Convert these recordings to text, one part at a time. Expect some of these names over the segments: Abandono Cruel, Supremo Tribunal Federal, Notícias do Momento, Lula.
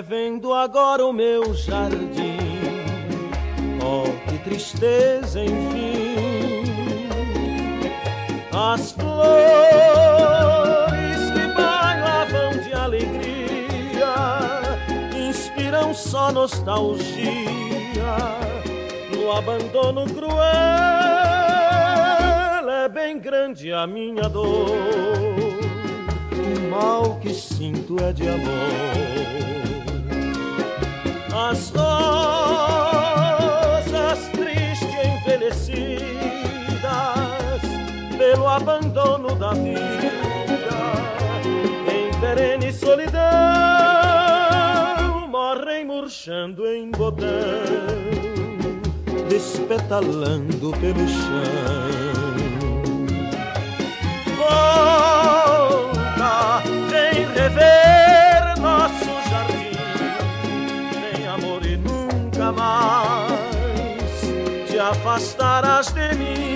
revendo agora o meu jardim. Oh, que tristeza, enfim. As flores que bailavam de alegria inspiram só nostalgia. No abandono cruel é bem grande a minha dor. O mal que sinto é de amor. As rosas tristes envelhecidas pelo abandono da vida, em perene solidão, morrem murchando em botão, despetalando pelo chão. Vem rever nosso jardim, vem amor e nunca mais te afastarás de mim.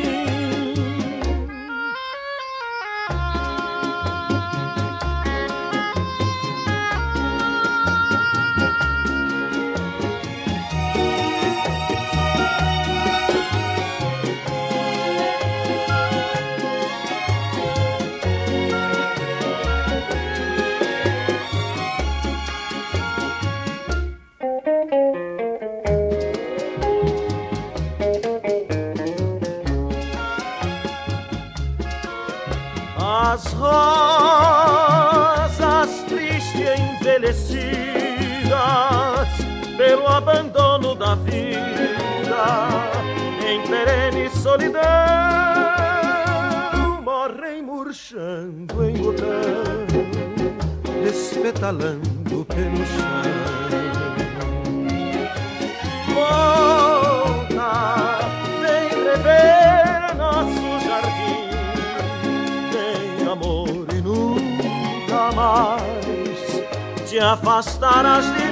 As rosas tristes envelhecidas pelo abandono da vida, em perene solidão, morrem murchando em botão, despetalando pelo chão. Volta, vem rever nosso jardim, amor, e nunca mais te afastarás de